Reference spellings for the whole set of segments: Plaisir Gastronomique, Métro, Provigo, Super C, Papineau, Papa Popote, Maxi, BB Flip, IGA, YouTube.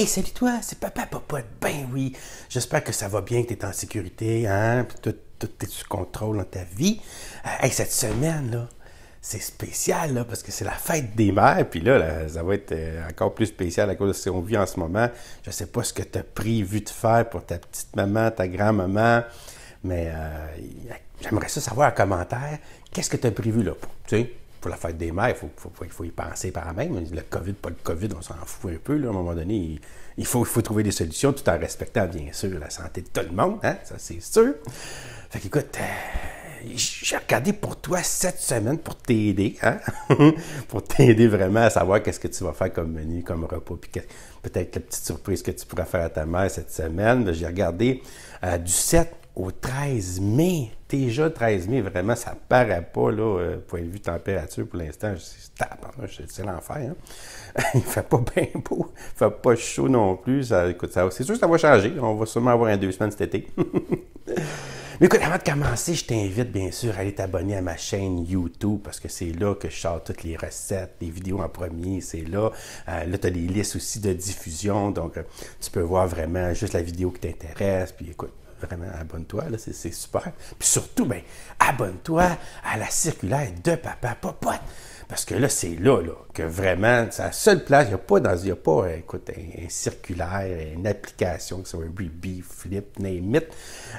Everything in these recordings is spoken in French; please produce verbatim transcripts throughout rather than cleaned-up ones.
Hey, salut toi, c'est Papa Popote. Ben oui, j'espère que ça va bien, que tu es en sécurité, hein, puis tout, tout est sous contrôle dans ta vie. Euh, hey, cette semaine, là, c'est spécial, là, parce que c'est la fête des mères, puis là, là, ça va être encore plus spécial à cause de ce qu'on vit en ce moment. Je sais pas ce que tu as prévu de faire pour ta petite maman, ta grand-maman, mais euh, j'aimerais ça savoir en commentaire, qu'est-ce que tu as prévu, là, pour, tu sais? Pour la fête des mères, il faut, faut, faut y penser par même. Le COVID, pas le COVID, on s'en fout un peu. Là, à un moment donné, il, il, faut, il faut trouver des solutions tout en respectant, bien sûr, la santé de tout le monde. Hein? Ça, c'est sûr. Fait qu'écoute, euh, j'ai regardé pour toi cette semaine pour t'aider. Hein? Pour t'aider vraiment à savoir qu'est-ce que tu vas faire comme menu, comme repas. Puis peut-être la petite surprise que tu pourras faire à ta mère cette semaine. J'ai regardé euh, du sept au treize mai, déjà treize mai, vraiment, ça ne paraît pas, là, euh, point de vue température, pour l'instant, c'est l'enfer, hein? Il ne fait pas bien beau, il ne fait pas chaud non plus, ça, écoute, ça, c'est sûr que ça va changer, on va sûrement avoir un deux semaines cet été. Mais écoute, avant de commencer, je t'invite, bien sûr, à aller t'abonner à ma chaîne YouTube, parce que c'est là que je sors toutes les recettes, les vidéos en premier, c'est là. Euh, là, tu as les listes aussi de diffusion, donc euh, tu peux voir vraiment juste la vidéo qui t'intéresse, puis écoute, vraiment, abonne-toi, c'est super. Puis surtout, ben, abonne-toi à la circulaire de Papa Popote. Parce que là, c'est là, là que vraiment, c'est la seule place, il n'y a pas, dans, y a pas euh, écoute, un, un circulaire, une application, que ce soit un B B, Flip, name it,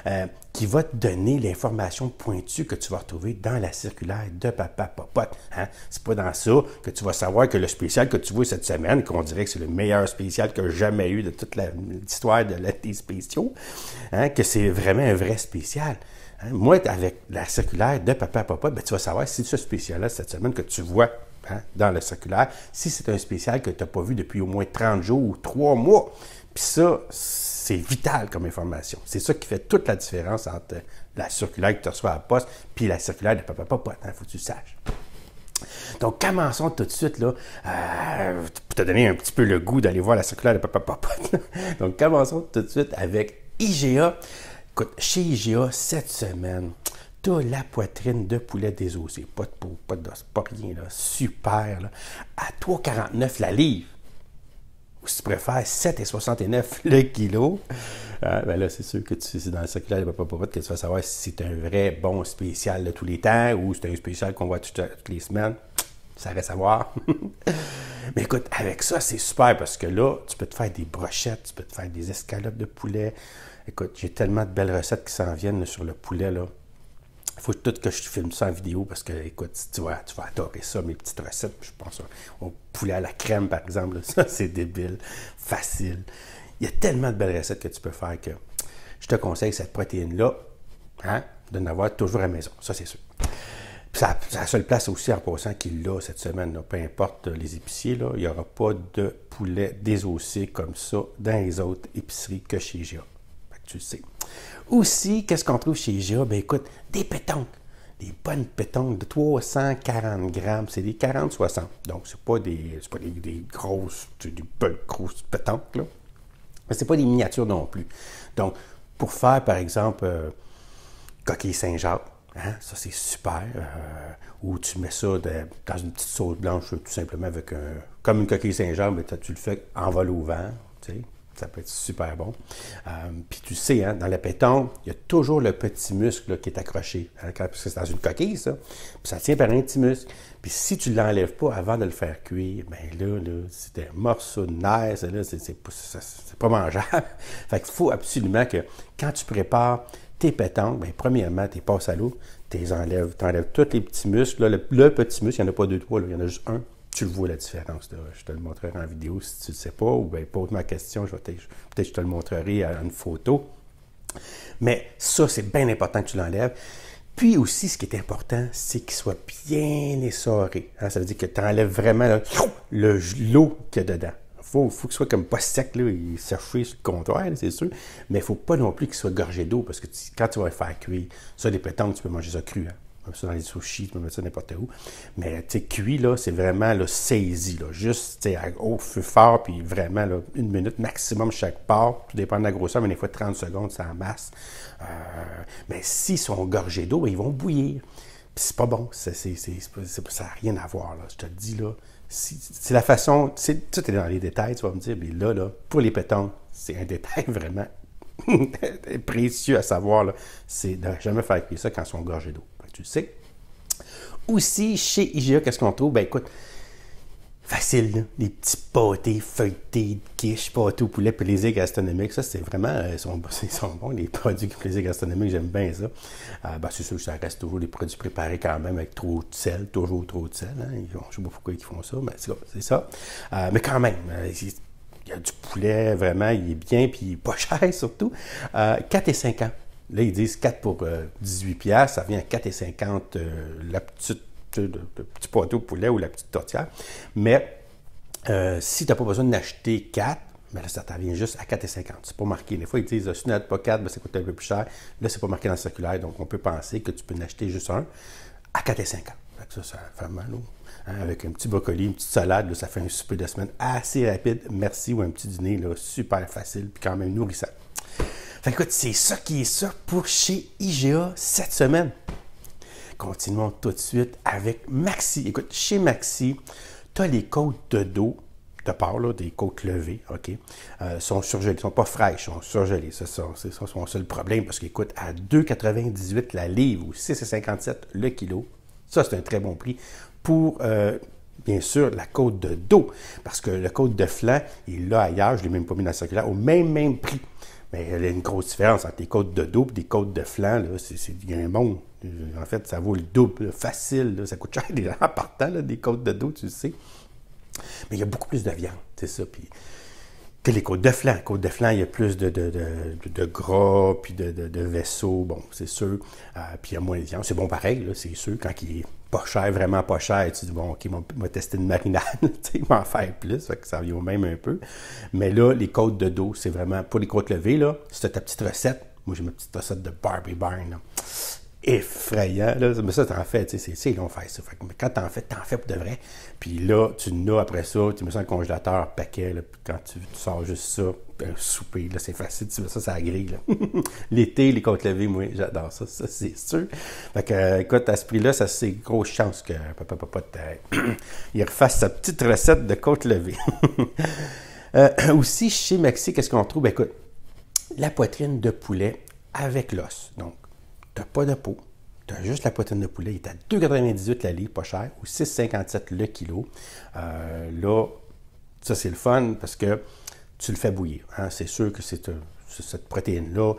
euh, qui va te donner l'information pointue que tu vas retrouver dans la circulaire de Papa Popote. Hein? C'est pas dans ça que tu vas savoir que le spécial que tu vois cette semaine, qu'on dirait que c'est le meilleur spécial que j'ai jamais eu de toute l'histoire de la des spéciaux, hein? Que c'est vraiment un vrai spécial. Hein? Moi, avec la circulaire de Papa Popote, ben, tu vas savoir si ce spécial-là, cette semaine, que tu vois hein, dans le circulaire, si c'est un spécial que tu n'as pas vu depuis au moins trente jours ou trois mois. Puis ça, c'est vital comme information. C'est ça qui fait toute la différence entre la circulaire que tu reçois à la poste puis la circulaire de Papa Popote. Il hein, faut que tu le saches. Donc, commençons tout de suite, là, euh, pour te donner un petit peu le goût d'aller voir la circulaire de Papa Popote. Donc, commençons tout de suite avec I G A. Écoute, chez I G A, cette semaine, tu as la poitrine de poulet désossée. Pas de peau, pas d'os, pas rien, là. Super, là. À trois quarante-neuf la livre. Ou si tu préfères, sept soixante-neuf le kilo. Ah, ben là, c'est sûr que c'est dans le circulaire de Papa Popote que tu vas savoir si c'est un vrai bon spécial de tous les temps ou c'est un spécial qu'on voit toutes, toutes les semaines. Ça reste à voir. Mais écoute, avec ça, c'est super parce que là, tu peux te faire des brochettes, tu peux te faire des escalopes de poulet. Écoute, j'ai tellement de belles recettes qui s'en viennent là, sur le poulet, là. Il faut tout que je filme ça en vidéo parce que, écoute, tu vas, tu vas adorer ça, mes petites recettes. Je pense au poulet à la crème, par exemple. Là. Ça, c'est débile, facile. Il y a tellement de belles recettes que tu peux faire que je te conseille cette protéine-là, hein, de l'avoir toujours à la maison. Ça, c'est sûr. C'est la seule place aussi en passant qu'il l'a cette semaine, là. Peu importe les épiciers, là, il n'y aura pas de poulet désossé comme ça dans les autres épiceries que chez I G A. Tu le sais. Aussi, qu'est-ce qu'on trouve chez I G A? Ben écoute, des pétanques. Des bonnes pétanques de trois cent quarante grammes. C'est des quarante soixante. Donc, c'est pas des, pas des, des grosses, des belles grosses pétanques, là. Mais c'est pas des miniatures non plus. Donc, pour faire, par exemple, euh, coquille Saint-Jacques, hein? Ça, c'est super. Euh, ou tu mets ça de, dans une petite sauce blanche, tout simplement, avec un, comme une coquille Saint-Jacques, mais tu le fais envolé au vent, tu sais. Ça peut être super bon. Euh, Puis tu sais, hein, dans la pétanque, il y a toujours le petit muscle là, qui est accroché. Hein, parce que c'est dans une coquille, ça. Puis ça tient par un petit muscle. Puis si tu ne l'enlèves pas avant de le faire cuire, bien là, là c'est un morceau de nerf. C'est pas mangeable. Fait qu'il faut absolument que quand tu prépares tes pétanques, bien premièrement, tu les passes à l'eau, tu les enlèves, tu enlèves tous les petits muscles. Là, le, le petit muscle, il n'y en a pas deux, trois, là, il y en a juste un. Tu le vois la différence, là. Je te le montrerai en vidéo si tu ne le sais pas, ou bien pose ma question, peut-être que je te le montrerai en une photo. Mais ça, c'est bien important que tu l'enlèves. Puis aussi, ce qui est important, c'est qu'il soit bien essoré. Hein? Ça veut dire que tu enlèves vraiment là, le l'eau qu'il y a dedans. Il faut, faut qu'il soit comme pas sec, là, il séché sur le comptoir, c'est sûr. Mais il ne faut pas non plus qu'il soit gorgé d'eau, parce que tu, quand tu vas le faire cuire, ça, des pétanques, tu peux manger ça cru. Hein? Comme ça dans les sushis, tu peux mettre ça n'importe où. Mais tu sais, cuit, là, c'est vraiment là, saisi. Là. Juste à haut feu fort, puis vraiment là, une minute maximum chaque part. Tout dépend de la grosseur, mais des fois trente secondes, ça en masse. Euh, mais s'ils sont gorgés d'eau, ben, ils vont bouillir. Puis c'est pas bon. C'est, c'est, c'est, c'est, ça n'a rien à voir. Là. Je te le dis, là, c'est la façon, c'est, tout est dans les détails, tu vas me dire, mais là, là pour les pétanques, c'est un détail vraiment précieux à savoir, c'est de jamais faire cuire ça quand ils sont gorgés d'eau. Tu le sais. Aussi, chez I G A, qu'est-ce qu'on trouve? Ben écoute, facile, là. Les petits pâtés feuilletés, quiche, pâtés au poulet, plaisir gastronomique. Ça, c'est vraiment, euh, ils, sont, ils sont bons, les produits plaisir gastronomique, j'aime bien ça. Euh, ben, c'est sûr que ça reste toujours des produits préparés quand même avec trop de sel, toujours trop de sel. Hein. Je ne sais pas pourquoi ils font ça, mais c'est ça. Euh, mais quand même, euh, il y a du poulet, vraiment, il est bien, puis pas cher surtout. Euh, quatre et cinq ans. Là, ils disent quatre pour euh, dix-huit dollars, ça vient à quatre et cinquante, euh, la petite, euh, le petit pâté au poulet ou la petite tortillère. Mais euh, si tu n'as pas besoin d'acheter quatre, ben là, ça t'en vient juste à quatre et cinquante. C'est pas marqué. Des fois, ils disent, si tu n'as pas quatre, ben, ça coûte un peu plus cher. Là, c'est pas marqué dans le circulaire, donc on peut penser que tu peux en acheter juste un à quatre et cinquante. Ça, ça fait mal, hein, avec un petit brocoli, une petite salade, là, ça fait un souper de semaine assez rapide, merci, ou un petit dîner là, super facile, puis quand même nourrissant. Fait que, écoute, c'est ça qui est ça pour chez I G A cette semaine. Continuons tout de suite avec Maxi. Écoute, chez Maxi, tu as les côtes de dos de part, là, des côtes levées, OK? Euh, sont surgelées, sont pas fraîches, sont surgelées. C'est ça, c'est ça son seul problème, parce qu'écoute, à deux quatre-vingt-dix-huit la livre ou six cinquante-sept le kilo, ça, c'est un très bon prix pour... Euh, bien sûr, la côte de dos, parce que la côte de flanc, il l'a ailleurs, je ne l'ai même pas mis dans le circulaire, au même, même prix. Mais il y a une grosse différence entre les côtes de dos et les côtes de flanc, il y a un monde. En fait, ça vaut le double, là, facile, là, ça coûte cher déjà en partant, là, des côtes de dos, tu le sais. Mais il y a beaucoup plus de viande, c'est ça, puis... que les côtes de flanc. Côtes de flanc, il y a plus de, de, de, de, de gras, puis de, de, de vaisseaux, bon, c'est sûr. Euh, puis il y a moins de viande. C'est bon pareil, c'est sûr. Quand il est pas cher, vraiment pas cher, tu dis, bon, OK, on va tester une marinade, il va en faire plus, fait que ça vient au même un peu. Mais là, les côtes de dos, c'est vraiment, pour les côtes levées, là, c'est ta petite recette. Moi, j'ai ma petite recette de Barbie Barn, là. Effrayant, là. Mais ça, t'en fais, tu sais, c'est long faire ça. Fait que, mais quand t'en fais, t'en fais pour de vrai. Puis là, tu l'as après ça, tu mets ça dans le congélateur, paquet, là, puis quand tu, tu sors juste ça, un souper, là, c'est facile, tu mets ça, ça grille. L'été, les côtes levées, moi, j'adore ça, ça, c'est sûr. Fait que, euh, écoute, à ce prix-là, ça, c'est grosse chance que Papa Popote, euh, il refasse sa petite recette de côtes levées. euh, aussi, chez Maxi, qu'est-ce qu'on trouve? Ben, écoute, la poitrine de poulet avec l'os, donc. Tu n'as pas de peau, tu as juste la poitrine de poulet, il est à deux quatre-vingt-dix-huit la livre, pas cher, ou six cinquante-sept le kilo. Euh, là, ça c'est le fun parce que tu le fais bouillir. Hein? C'est sûr que c'est euh, cette protéine-là,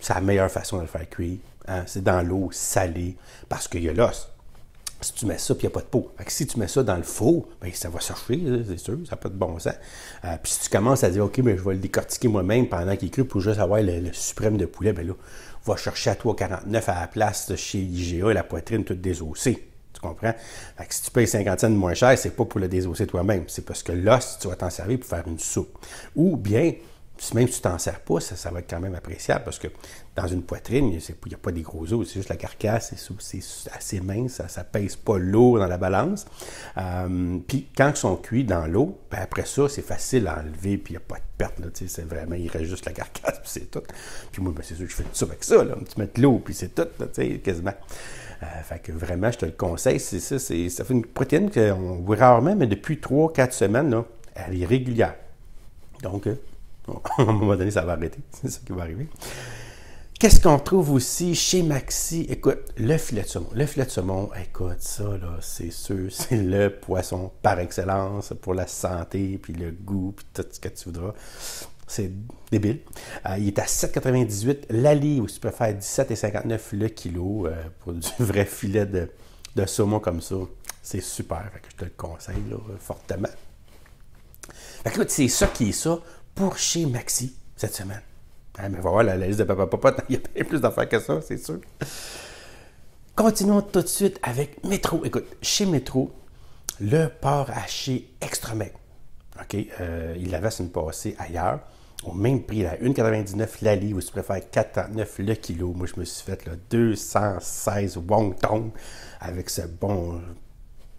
c'est la meilleure façon de le faire cuire. Hein? C'est dans l'eau salée parce qu'il y a l'os. Si tu mets ça, puis il n'y a pas de peau. Fait que si tu mets ça dans le four, bien, ça va sécher, c'est sûr, ça n'a pas de bon sens. Euh, puis si tu commences à dire, OK, bien, je vais le décortiquer moi-même pendant qu'il est cru pour juste avoir le, le suprême de poulet, bien là, va chercher à trois quarante-neuf à la place chez I G A, la poitrine toute désossée. Tu comprends? Fait que si tu payes cinquante cents de moins cher, c'est pas pour le désosser toi-même. C'est parce que l'os, tu vas t'en servir pour faire une soupe. Ou bien, même si tu t'en sers pas, ça, ça va être quand même appréciable parce que dans une poitrine, il n'y a pas des gros os, c'est juste la carcasse, c'est assez mince, ça ne pèse pas lourd dans la balance. Euh, puis quand ils sont cuits dans l'eau, ben après ça, c'est facile à enlever, puis il n'y a pas de perte, là, c'est vraiment, il reste juste la carcasse, puis c'est tout. Puis moi, ben, c'est sûr que je fais tout ça avec ça, là, tu mets de l'eau, puis c'est tout, là, quasiment. Euh, fait que vraiment, je te le conseille, c'est ça, ça fait une protéine qu'on voit rarement, mais depuis trois quatre semaines, là, elle est régulière. Donc, euh, à un moment donné, ça va arrêter. C'est ça qui va arriver. Qu'est-ce qu'on trouve aussi chez Maxi? Écoute, le filet de saumon. Le filet de saumon, écoute, ça, là, c'est sûr, c'est le poisson par excellence pour la santé, puis le goût, puis tout ce que tu voudras. C'est débile. Euh, il est à sept quatre-vingt-dix-huit la livre, ou si tu préfères dix-sept cinquante-neuf le kilo euh, pour du vrai filet de, de saumon comme ça. C'est super. Fait que je te le conseille là, fortement. Fait que, écoute, c'est ça qui est ça pour chez Maxi cette semaine. Hein, mais voilà, la, la liste de Papa Popote, il y a bien plus d'affaires que ça, c'est sûr. Continuons tout de suite avec Métro. Écoute, chez Métro, le porc haché extra maigre. OK, euh, il l'avait une passée ailleurs, au même prix, à un quatre-vingt-dix-neuf la livre, ou si tu préfères quatre trente-neuf le kilo. Moi, je me suis fait là, deux cent seize wontons avec ce bon...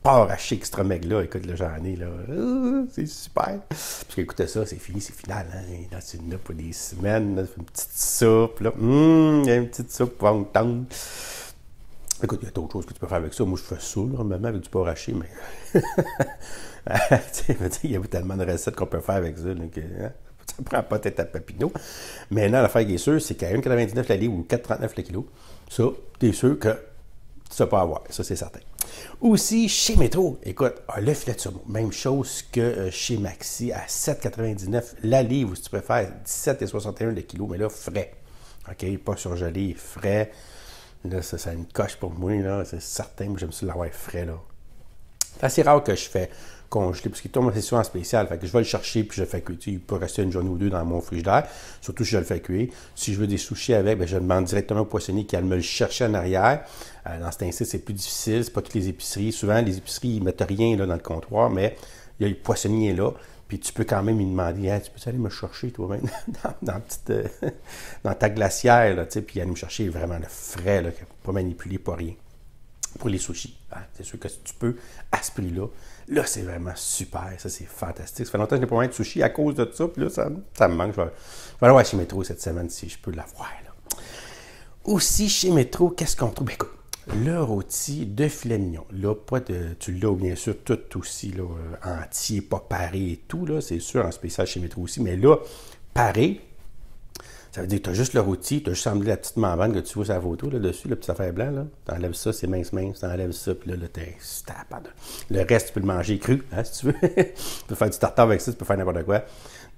porc haché extra maigre là, écoute, là, j'en ai, là, euh, c'est super. Parce qu'écoutez ça, c'est fini, c'est final, hein, dans une là pour des semaines, là, une petite soupe, là, hum, une petite soupe, on tombe. Écoute, il y a d'autres choses que tu peux faire avec ça. Moi, je fais ça, normalement, avec du porc haché, mais... tu sais, il y a tellement de recettes qu'on peut faire avec ça, donc... Hein? Ça ne prend pas tête à Papineau. Maintenant, l'affaire qui est sûre, c'est qu'à un quatre-vingt-dix-neuf la livre ou quatre trente-neuf le kilo, ça, tu es sûr que tu ne vas pas avoir. Ça, c'est certain. Aussi, chez Métro, écoute, ah, le filet de saumon, même chose que chez Maxi, à sept quatre-vingt-dix-neuf la livre, ou si tu préfères, dix-sept soixante et un le kilo, mais là, frais. OK, pas surgelé, frais. Là, ça, ça a une coche pour moi, là. C'est certain que j'aime ça l'avoir frais, là. C'est assez rare que je fais congelé, parce qu'il tombe assez souvent en spécial. Fait que je vais le chercher, puis je le fais cuire. Il peut rester une journée ou deux dans mon frigidaire, surtout si je le fais cuire. Si je veux des sushis avec, bien, je demande directement au poissonnier qu'elle me le chercher en arrière. Euh, dans cet instant, c'est plus difficile. C'est pas toutes les épiceries. Souvent, les épiceries, ils mettent rien là, dans le comptoir, mais il y a le poissonnier est là. Puis tu peux quand même lui demander, hey, tu peux aller me chercher toi-même dans, dans, euh, dans ta glacière, là, puis aller me chercher vraiment le frais, là, pas manipulé, pas rien. Pour les sushis, hein? C'est sûr que si tu peux, à ce prix-là, là, là c'est vraiment super, ça c'est fantastique. Ça fait longtemps que je n'ai pas mangé de sushi à cause de ça, puis là, ça, ça me manque. Je vais, je vais aller voir chez Métro cette semaine si je peux l'avoir. Aussi, chez Métro, qu'est-ce qu'on trouve? Ben, écoute, le rôti de filet mignon. Là, pas de, tu l'as bien sûr tout aussi, là, entier, pas paré et tout, là, c'est sûr, en spécial chez Métro aussi, mais là, paré, ça veut dire que tu as juste le rôti, tu as juste semblé la petite membrane que tu vois sur la photo, là-dessus, le petit affaire blanc, là. Tu enlèves ça, c'est mince, mince, tu enlèves ça, puis là, là t'es... Le reste, tu peux le manger cru, hein, si tu veux. Tu peux faire du tartare avec ça, tu peux faire n'importe quoi.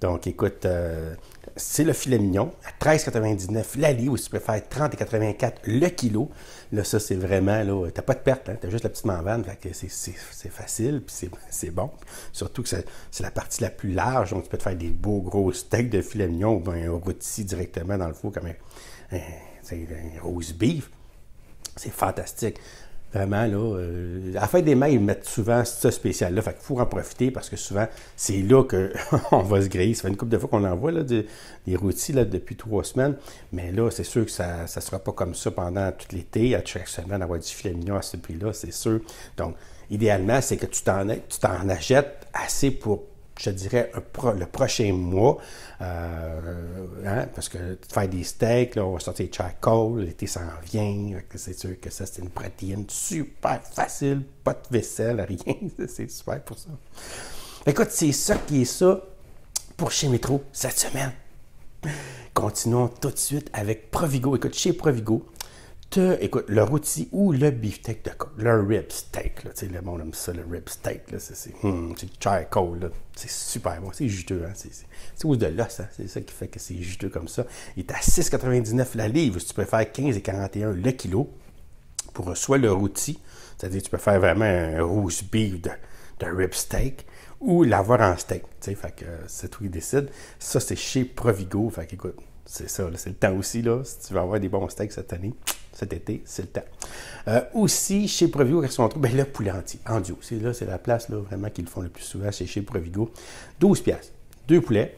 Donc, écoute, euh, c'est le filet mignon, à treize quatre-vingt-dix-neuf la livre, ou si tu préfères, trente quatre-vingt-quatre le kilo. Là, ça, c'est vraiment, là, t'as pas de perte, hein, t'as juste la petite membrane, fait que c'est facile, puis c'est bon. Surtout que c'est la partie la plus large, donc tu peux te faire des beaux gros steaks de filet mignon, ou bien un rôti directement dans le four, comme un, un, un rose beef. C'est fantastique. Vraiment, là, euh, à la fin des mains, ils mettent souvent ce spécial-là. Fait qu'il faut en profiter parce que souvent, c'est là qu'on va se griller. Ça fait une couple de fois qu'on envoie là, de, des rôtis là, depuis trois semaines. Mais là, c'est sûr que ça ne sera pas comme ça pendant tout l'été. À chaque semaine, avoir du filet mignon à ce prix-là, c'est sûr. Donc, idéalement, c'est que tu t'en achètes assez pour, je dirais, un pro, le prochain mois. Euh, hein, parce que faire des steaks, là, on va sortir charcoal, l'été s'en vient. C'est sûr que ça, c'est une protéine super facile, pas de vaisselle, rien. C'est super pour ça. Écoute, c'est ça qui est ça pour chez Métro cette semaine. Continuons tout de suite avec Provigo. Écoute, chez Provigo, te, écoute, le rôti ou le beefsteak de côte, le rib steak, là, le monde aime ça, le rib steak, c'est hum, charcoal, c'est super bon, c'est juteux, hein, c'est de l'os, hein, c'est ça qui fait que c'est juteux comme ça. Il est à six quatre-vingt-dix-neuf la livre, si tu préfères quinze quarante et un le kilo, pour soit le rôti, c'est-à-dire tu peux faire vraiment un roast beef de, de rib steak, ou l'avoir en steak, fait que c'est toi qui décide. Ça, c'est chez Provigo, fait que, écoute, c'est ça, c'est le temps aussi, là, si tu veux avoir des bons steaks cette année. Cet été, c'est le temps. Euh, aussi, chez Provigo, qu'est-ce qu'on trouve? Bien, le poulet entier, en duo. C'est là, c'est la place, là, vraiment, qu'ils le font le plus souvent, c'est chez Provigo. douze piastres, deux poulets.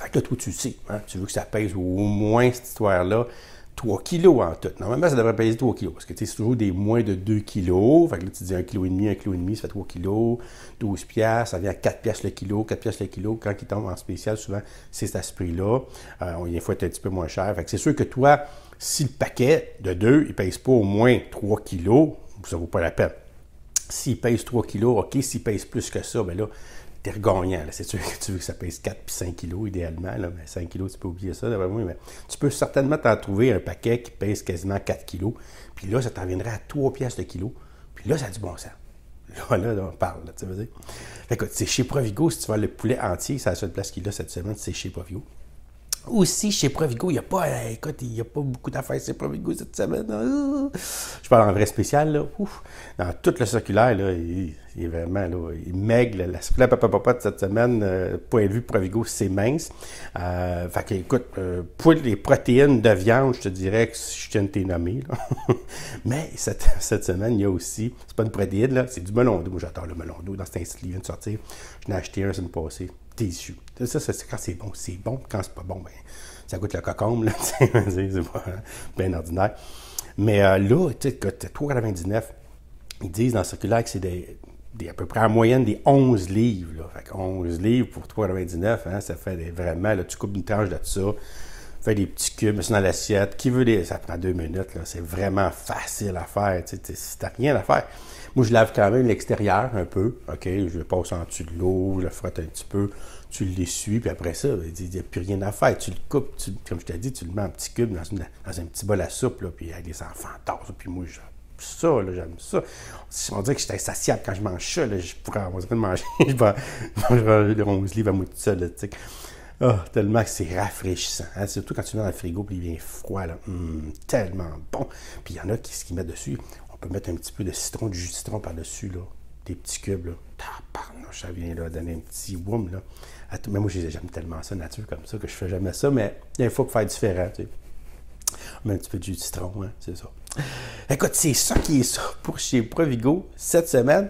Fait que là, toi, tu sais, hein? Tu veux que ça pèse au moins, cette histoire-là, trois kilos en tout. Normalement, ça devrait peser trois kilos, parce que, tu sais, c'est toujours des moins de deux kilos. Fait que là, tu dis un kilo et demi, un kilo et demi, ça fait trois kilos. douze piastres, ça vient à quatre piastres le kilo, quatre piastres le kilo. Quand ils tombent en spécial, souvent, c'est à ce prix-là. Euh, des fois, c'est un petit peu moins cher. Fait que c'est sûr que toi, si le paquet de deux, il ne pèse pas au moins trois kilos, ça ne vaut pas la peine. S'il pèse trois kilos, OK, s'il pèse plus que ça, bien là, t'es regagnant. C'est sûr que tu veux que ça pèse quatre puis cinq kilos idéalement. Là, mais cinq kilos, tu peux oublier ça, d'après moi. Mais tu peux certainement t'en trouver un paquet qui pèse quasiment quatre kilos. Puis là, ça t'en viendrait à trois piastres le kilo. Puis là, ça a du bon sens. Là, là, là on parle, là, tu veux dire. Écoute, c'est chez Provigo, si tu veux le poulet entier, c'est la seule place qu'il a cette semaine, c'est chez Provigo. Aussi, chez Provigo, il n'y a pas, euh, écoute, il n'y a pas beaucoup d'affaires chez Provigo cette semaine. Euh, je parle en vrai spécial, là. Ouf. Dans tout le circulaire, là, il, il est vraiment, là, il maigre. La circulaire Papa Popote cette semaine, euh, point de vue Provigo, c'est mince. Euh, fait que, écoute, euh, pour les protéines de viande, je te dirais que je tiens de t'es nommé, là. Mais cette, cette semaine, il y a aussi, c'est pas une protéine, là, c'est du melon d'eau. Moi, j'adore le melon d'eau. Dans cet instant, il vient de sortir. Je n'ai acheté un, ça me passait. Déçu. Ça, ça quand c'est bon, c'est bon. Quand c'est pas bon, ben, ça goûte le cocombe. C'est pas bien ordinaire. Mais euh, là, tu sais, trois quatre-vingt-dix-neuf, ils disent dans le circulaire que c'est des, des, à peu près en moyenne des onze livres. Là. Fait que onze livres pour trois quatre-vingt-dix-neuf, hein, ça fait des, vraiment, là, tu coupes une tranche de ça. Fait des petits cubes dans l'assiette. Qui veut des... Ça prend deux minutes, là. C'est vraiment facile à faire. Tu sais, si t'as rien à faire. Moi, je lave quand même l'extérieur un peu. OK, je le passe en dessous de l'eau, je le frotte un petit peu. Tu l'essuies, puis après ça, il n'y a plus rien à faire. Tu le coupes, tu, comme je t'ai dit, tu le mets en petit cube dans, une, dans un petit bol à soupe, là, puis les enfants tassent. Puis moi, j'aime ça, j'aime ça. On dirait que j'étais insatiable quand je mange ça. Là, je pourrais avoir besoin de manger. Je mangerais onze livres à moi tout seul. Oh, tellement que c'est rafraîchissant. Hein? Surtout quand tu mets dans le frigo, puis il vient froid. Là. Mmh, tellement bon. Puis il y en a qui ce qu'ils mettent dessus. On peut mettre un petit peu de citron, du jus de citron par-dessus, là. Des petits cubes, là. Ah, pardon, ça vient là, donner un petit woum, là. Mais moi, j'aime tellement ça, nature, comme ça, que je fais jamais ça, mais il faut faire différent, tu sais. On met un petit peu de jus de citron, hein, c'est ça. Écoute, c'est ça qui est ça pour chez Provigo cette semaine.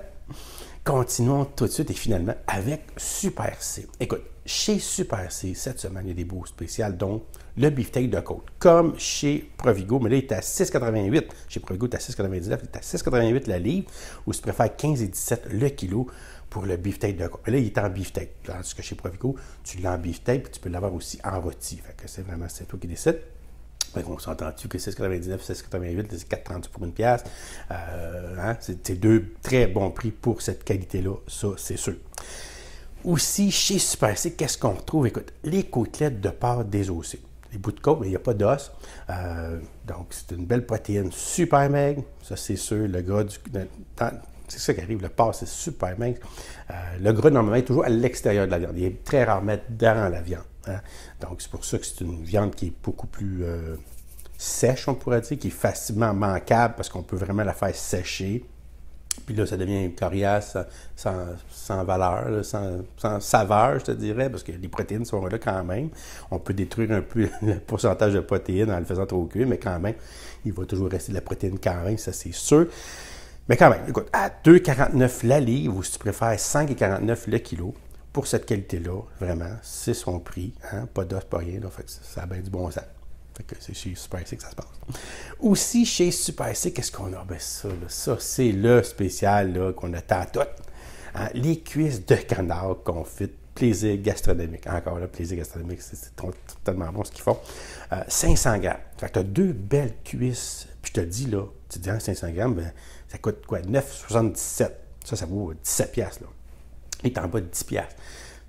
Continuons tout de suite et finalement avec Super C. Écoute, chez Super C, cette semaine, il y a des beaux spéciales, dont le beefsteak de côte, comme chez Provigo. Mais là, il est à six quatre-vingt-huit. Chez Provigo, il est à six quatre-vingt-dix-neuf. Il est à six quatre-vingt-huit la livre, ou si tu préfères quinze et dix-sept le kilo pour le beefsteak de côte. Mais là, il est en beefsteak. Tandis que chez Provigo, tu l'as en beefsteak, puis tu peux l'avoir aussi en rôti. Fait que c'est vraiment, c'est toi qui décides. On s'entend-tu que six quatre-vingt-dix-neuf, six quatre-vingt-huit, c'est quatre trente-deux pour une pièce. Euh, hein? C'est deux très bons prix pour cette qualité-là, ça, c'est sûr. Aussi, chez Super C, qu'est-ce qu'on retrouve? Écoute, les côtelettes de porc désossées. Les bouts de côte, mais il n'y a pas d'os. Euh, donc, c'est une belle protéine super maigre. Ça, c'est sûr. Le gras du... C'est ça qui arrive. Le porc, c'est super maigre. Euh, le gras, normalement, est toujours à l'extérieur de la viande. Il est très rarement dans la viande. Hein? Donc, c'est pour ça que c'est une viande qui est beaucoup plus euh, sèche, on pourrait dire, qui est facilement manquable parce qu'on peut vraiment la faire sécher. Puis là, ça devient coriace, sans, sans valeur, là, sans, sans saveur, je te dirais, parce que les protéines sont là quand même. On peut détruire un peu le pourcentage de protéines en le faisant trop cuire, mais quand même, il va toujours rester de la protéine quand même, ça c'est sûr. Mais quand même, écoute, à deux quarante-neuf la livre, ou si tu préfères cinq quarante-neuf le kilo, pour cette qualité-là, vraiment, c'est son prix. Hein? Pas d'os, pas rien, donc, fait que ça a bien du bon sens. C'est chez Super C que ça se passe. Aussi, chez Super C, qu'est-ce qu'on a? Ben ça, là, ça c'est le spécial qu'on attend toutes. Hein? Les cuisses de canard confites, plaisir gastronomique. Encore là, plaisir gastronomique, c'est tellement bon ce qu'ils font. Euh, cinq cents grammes. Fait que tu as deux belles cuisses. Puis je te dis, là, tu te dis, hein, cinq cents grammes, ben, ça coûte quoi? neuf soixante-dix-sept. Ça, ça vaut dix-sept piastres. Et t'es en bas de dix piastres.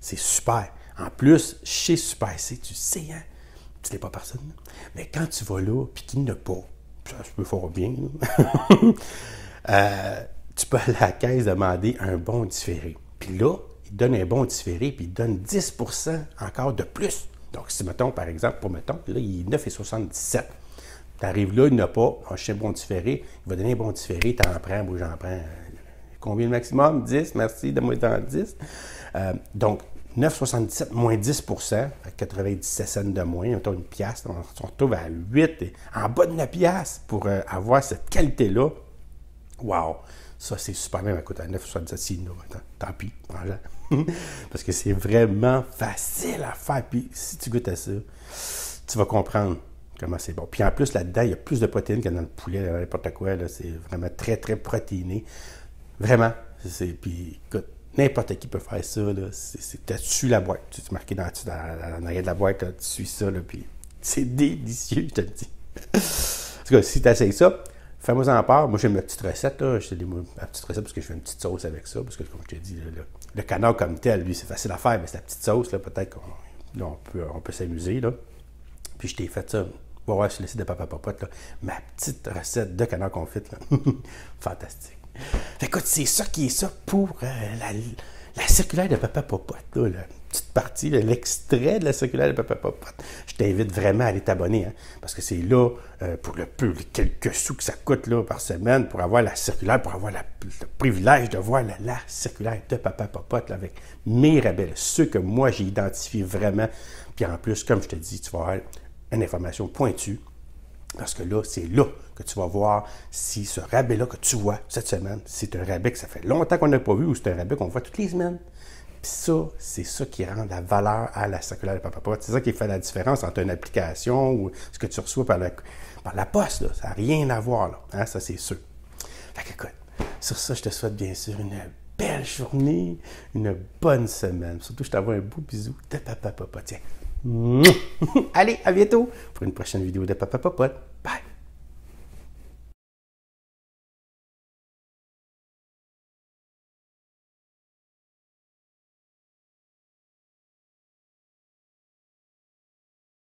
C'est super. En plus, chez Super C, tu sais, hein? Tu n'es pas personne. Mais quand tu vas là, puis qu'il n'y en a pas, ça je peux faire bien, euh, tu peux aller à la caisse demander un bon différé. Puis là, il donne un bon différé, puis il donne dix pour cent encore de plus. Donc, si, mettons, par exemple, pour mettons, là, il est neuf soixante-dix-sept. Tu arrives là, il n'y en a pas, on cherche un bon différé, il va donner un bon différé, tu en prends, moi j'en prends. Combien le maximum? dix, merci, donne-moi dans dix. Euh, donc, neuf soixante-dix-sept moins dix pour cent, quatre-vingt-dix-sept cents de moins, une pièce, on se retrouve à huit, et en bas de neuf piastres pour euh, avoir cette qualité-là. Wow! Ça, c'est super bien, écoute, à neuf soixante-dix-sept, tant pis, prends-la. Parce que c'est vraiment facile à faire, puis si tu goûtes à ça, tu vas comprendre comment c'est bon. Puis en plus, là-dedans, il y a plus de protéines que dans le poulet, n'importe quoi, c'est vraiment très, très protéiné. Vraiment, puis écoute, n'importe qui peut faire ça, là, tu suis la boîte, tu te marques dans, dans, dans l'arrière de la boîte, là, tu suis ça, là, puis c'est délicieux, je te le dis. En tout cas, si tu essayes ça, fais-moi en part, moi j'aime la petite recette, là, je te dis la petite recette parce que je fais une petite sauce avec ça, parce que comme je te dis, le, le canard comme tel, lui, c'est facile à faire, mais c'est la petite sauce, là, peut-être qu'on on peut, on peut s'amuser, là. Puis je t'ai fait ça, on va voir sur le site de Papa Popote, là, ma petite recette de canard confit, là, fantastique. Écoute, c'est ça qui est ça pour euh, la, la circulaire de Papa Popote, là, la petite partie, l'extrait de la circulaire de Papa Popote. Je t'invite vraiment à aller t'abonner, hein, parce que c'est là, euh, pour le peu, les quelques sous que ça coûte là, par semaine, pour avoir la circulaire, pour avoir la, le privilège de voir la, la circulaire de Papa Popote là, avec mes rabais, ceux que moi j'ai identifiés vraiment. Puis en plus, comme je te dis, tu vas avoir une information pointue. Parce que là, c'est là que tu vas voir si ce rabais-là que tu vois cette semaine, c'est un rabais que ça fait longtemps qu'on n'a pas vu ou c'est un rabais qu'on voit toutes les semaines. Puis ça, c'est ça qui rend la valeur à la circulaire de Papa Popote. C'est ça qui fait la différence entre une application ou ce que tu reçois par la, par la poste. Là. Ça n'a rien à voir, là. Hein? Ça, c'est sûr. Fait que, écoute, sur ça, je te souhaite bien sûr une belle journée, une bonne semaine. Surtout, je t'envoie un beau bisou de Papa Popote. Tiens. Allez, à bientôt pour une prochaine vidéo de Papa Popote. Bye!